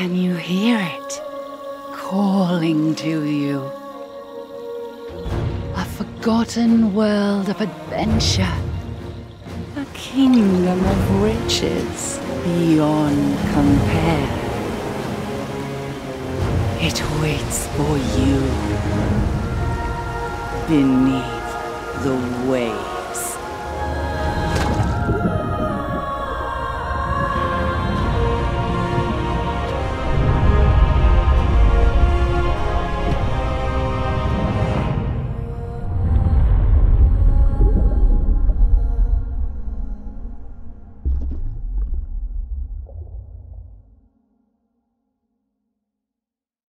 Can you hear it? Calling to you. A forgotten world of adventure. A kingdom of riches beyond compare. It waits for you beneath the waves.